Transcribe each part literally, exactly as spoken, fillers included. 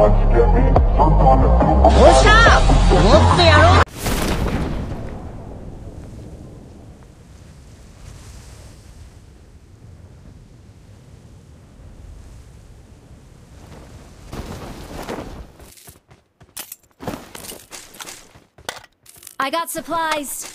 up! I got supplies.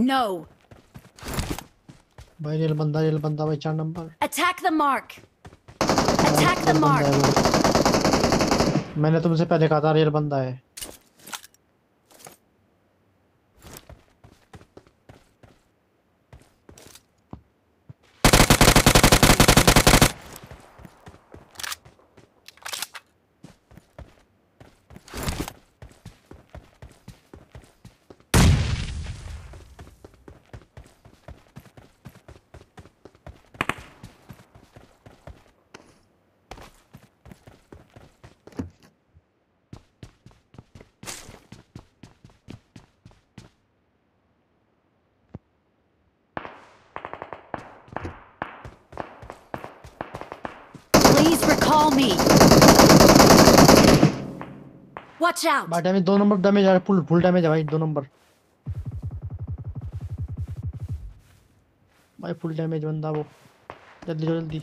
No. Attack the mark. Attack the mark. मैंने तुमसे पहले कहा था रियल बंदा है. Call me. Watch out. But I mean, two number damage are full, full damage. Why two number? Why full damage? One da wo. Jaldi jaldi.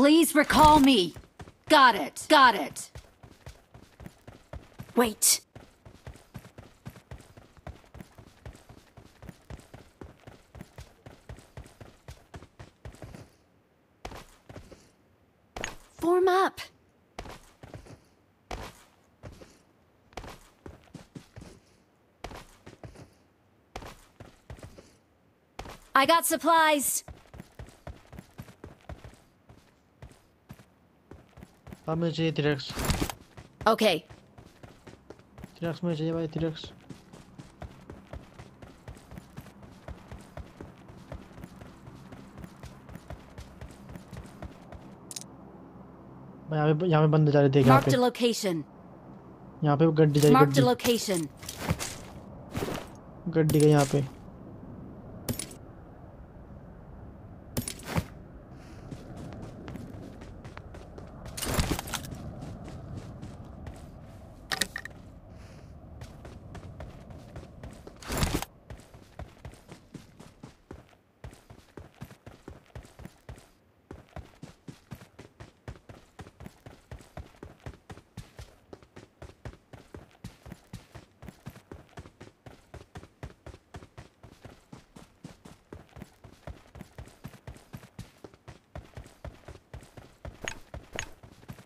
Please recall me. Got it. Got it. Wait. Form up. I got supplies. मुझे चाहिए T-Rex. Okay T-Rex मुझे चाहिए भाई T-Rex. मैं यहां पे यहां पे बंदे जा रहे थे. यहां पे यहां पे गड्डी जा रही है. गड्डी गई यहां पे.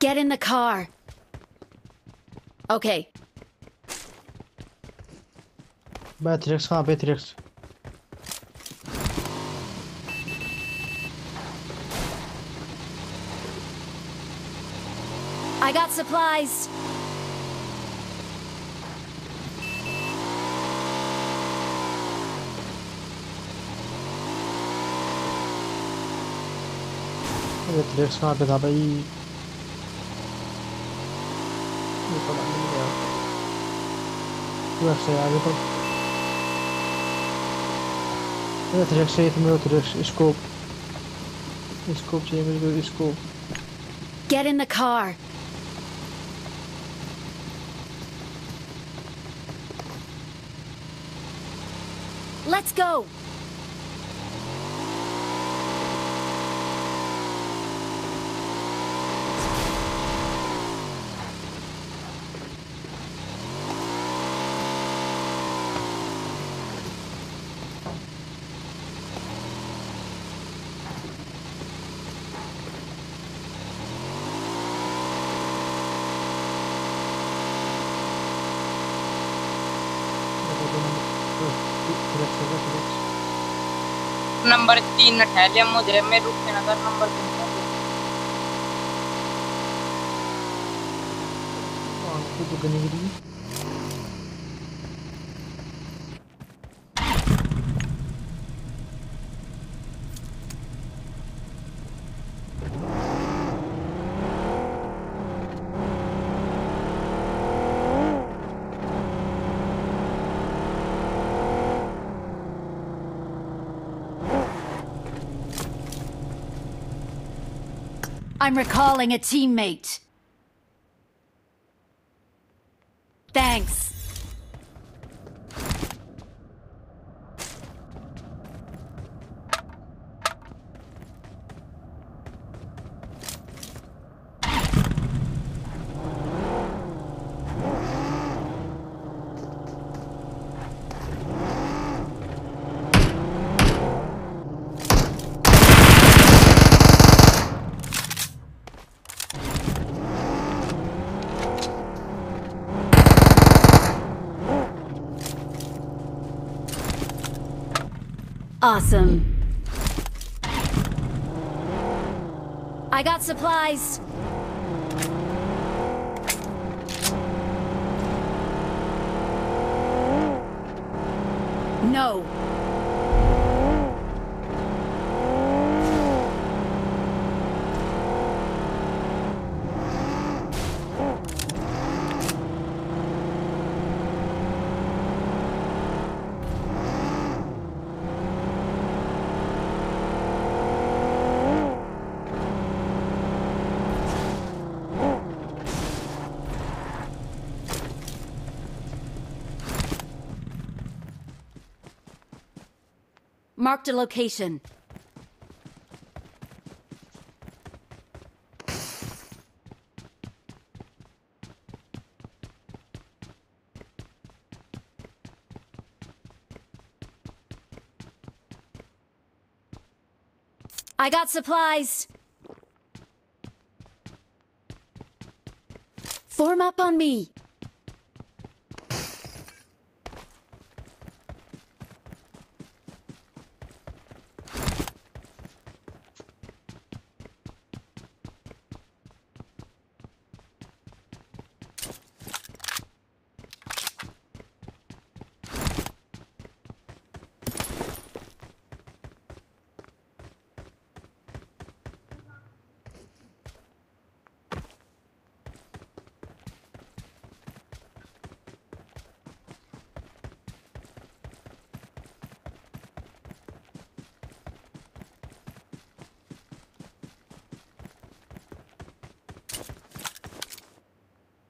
Get in the car. Okay. Beatrix, huh? Beatrix. I got supplies. Beatrix, huh? Beatrix. left's side, I think. Rechts, seven mil terug, is kop. Is kop, James, is kop. Get in the car. Let's go. Number three Natalia मुझे में रुक another number three I'm recalling a teammate. Thanks. Awesome. I got supplies. No. Marked a location. I got supplies. Form up on me.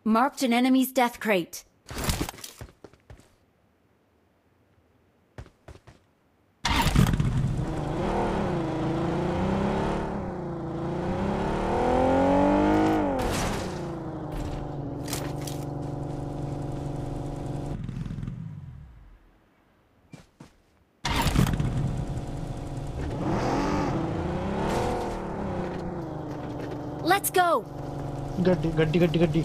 Marked an enemy's death crate. Let's go. Gaddi, gaddi, gaddi, gaddi.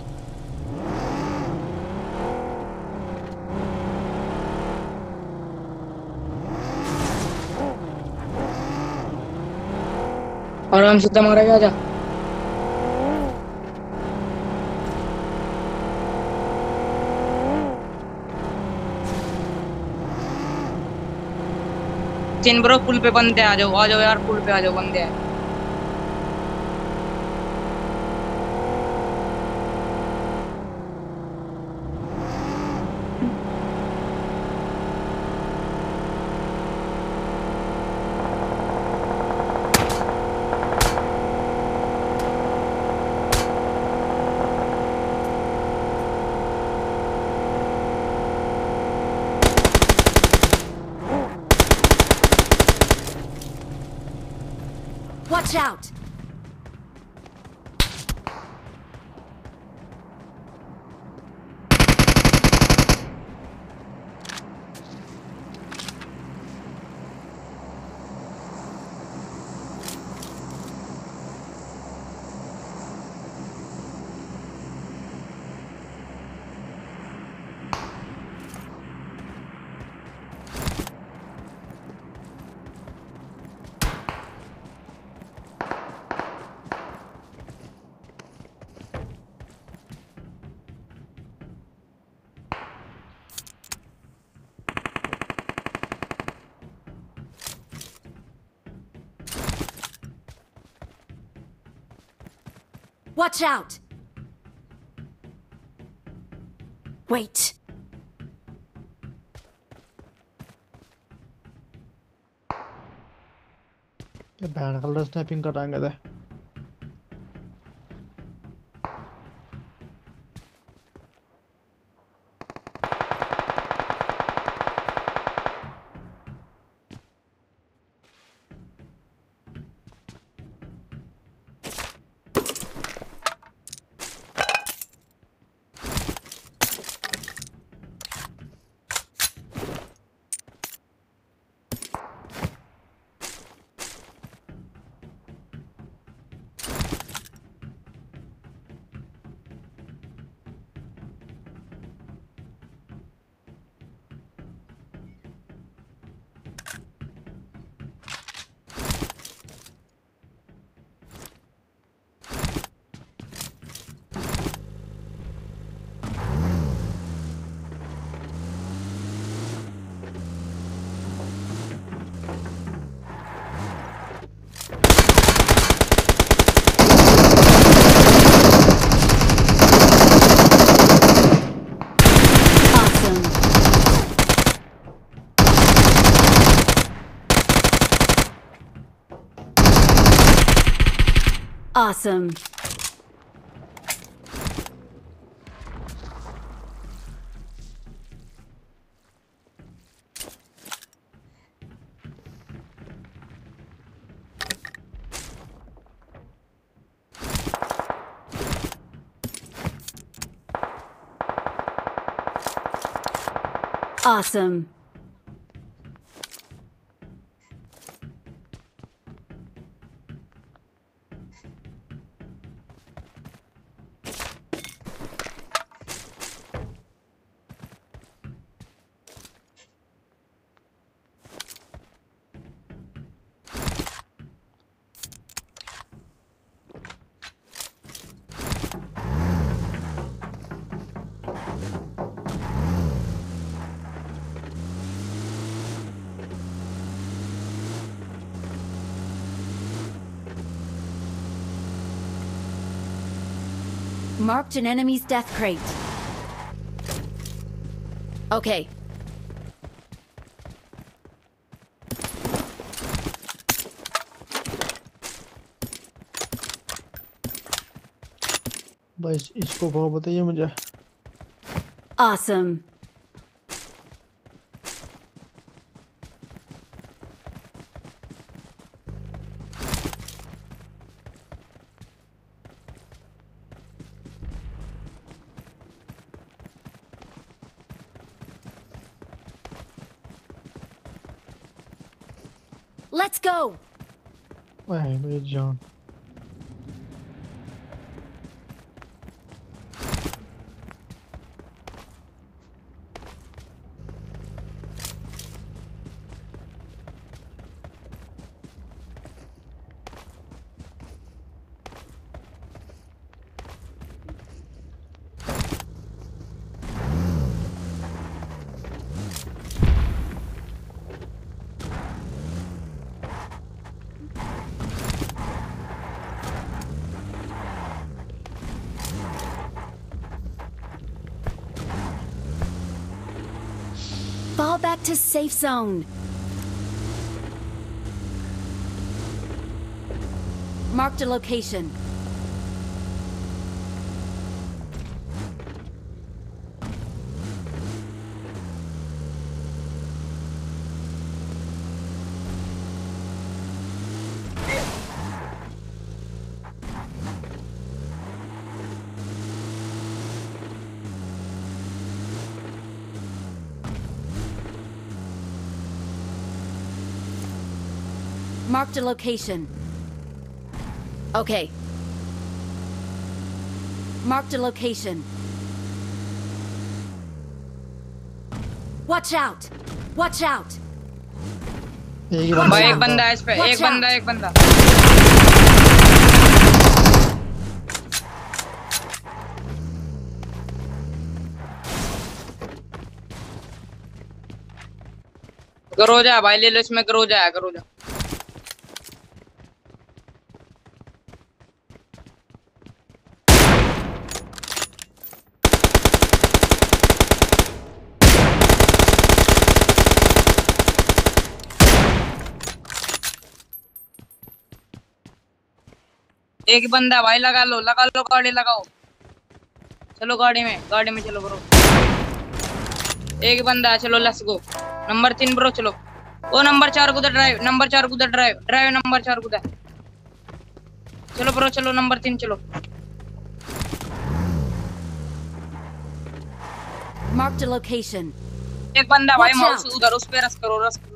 आराम से मारा गया जा तीन bro पुल पे बंदे आ जाओ आ जाओ यार पुल पे आ जाओ बंदे Watch out! Watch out! Wait. The banner color sniping cut angle. Awesome. Awesome. Marked an enemy's death crate. Okay. Awesome. Let's go. Wait, wait, John. Fall back to safe zone. Marked a location. Marked a location. Okay. Marked a location. Watch out! Watch out! भाई एक बंदा है इस पे, एक बंदा एक बंदा। गरोजा भाई ले लो, इसमें गरोजा है, गरोजा। एक बंदा भाई लगा लो, लगा लो, गाड़ी लगाओ, चलो गाड़ी में, गाड़ी में चलो ब्रो। एक बंदा, चलो लेट्स गो। नंबर तीन ब्रो चलो। ओ नंबर चार कुदर ड्राइव, नंबर चार कुदर ड्राइव, ड्राइव नंबर चार कुदर। चलो ब्रो चलो नंबर तीन चलो। Marked a location. एक बंदा भाई माउस उधर उस पे रस करो, रस करो।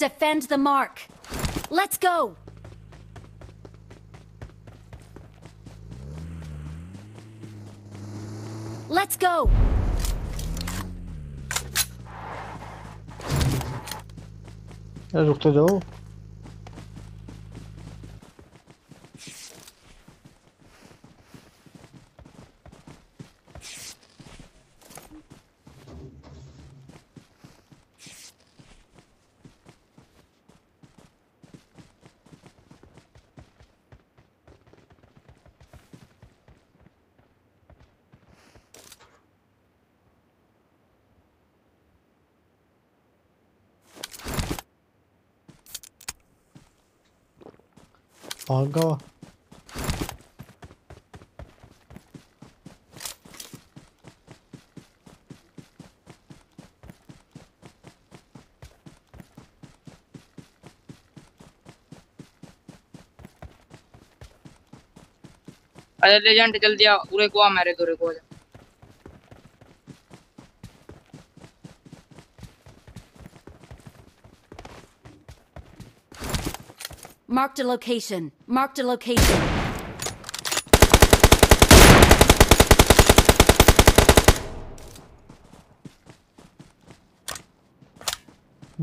Defend the mark. Let's go. Let's go. रुक तो जाओ। I'll go. अरे लेजेंड जल्दी आ, उरे को आ, मेरे दोरे को आ जा। Marked a location. Marked a location.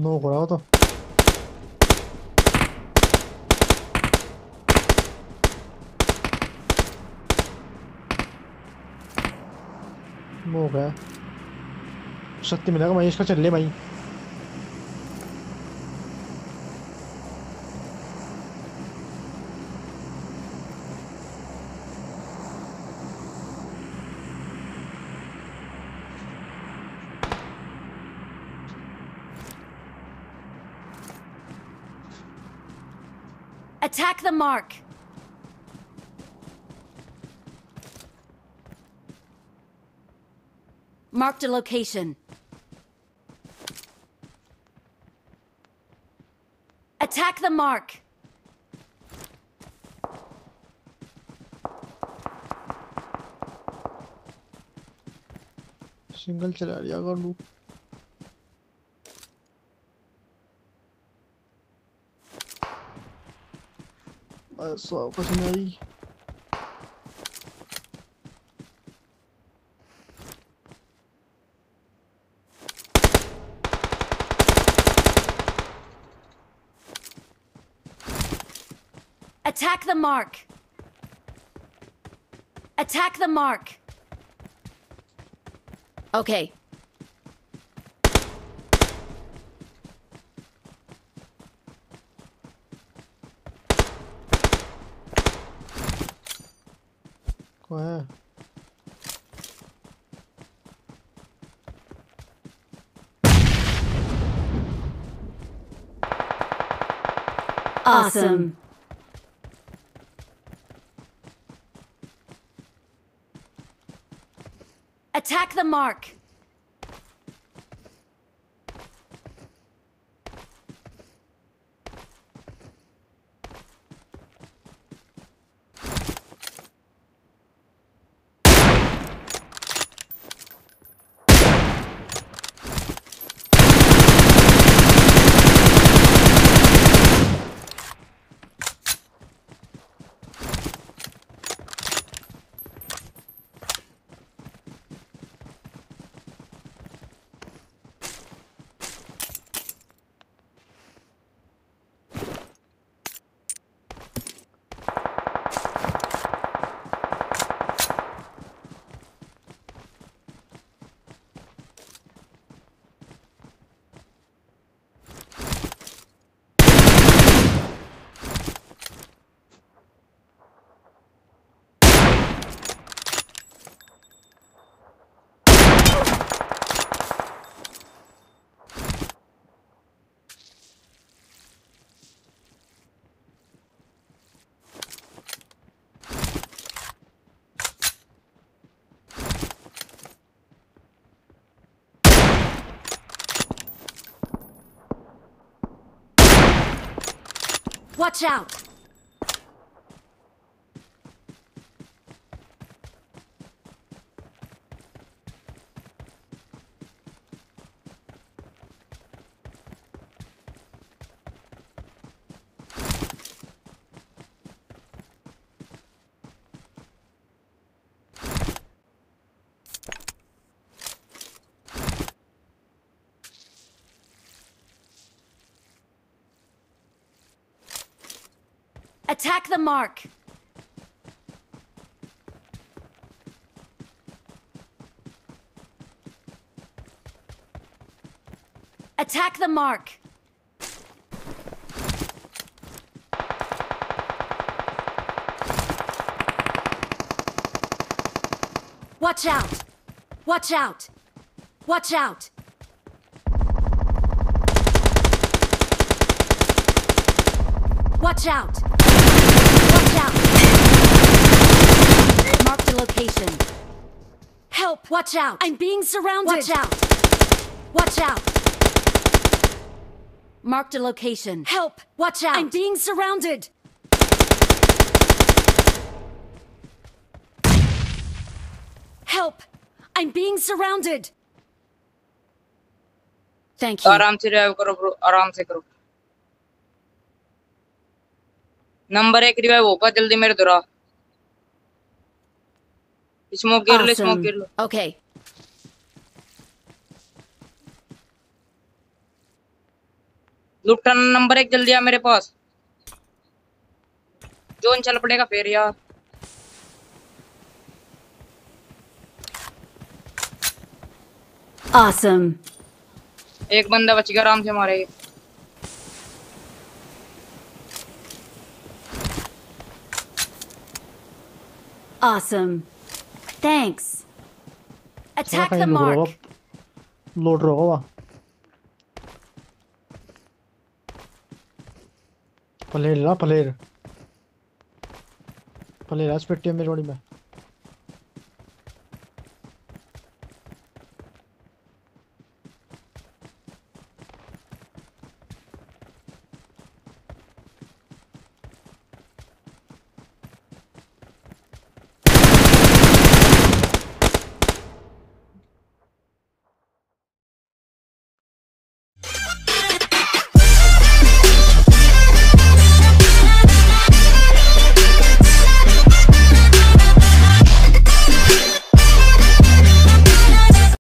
No, what out of? No, okay. Shut me down. My is catching lemon. Attack the mark. Marked a location. Attack the mark. Single चला रही है गानू. So personally attack the mark. Attack the mark. Okay. Wow. Awesome. Attack the mark. Watch out! Attack the mark! Attack the mark! Watch out! Watch out! Watch out! Watch out! Mark the location. Help! Watch out! I'm being surrounded! Watch out! Watch out! Mark the location. Help! Watch out! I'm being surrounded! Help! I'm being surrounded! Thank you. Aram se revive karo bro. Aram se karo. Number एक revive होगा जल्दी मेरे दोरा smoke गिर ले smoke गिर लो okay लुटन number एक जल्दी आ मेरे पास जोन चल पड़ेगा फिर यार ऑसम एक बंदा बच गया आराम से मारे Awesome. Thanks. Attack the mark. Load roba. Player la player. Player aspect me rodi mein.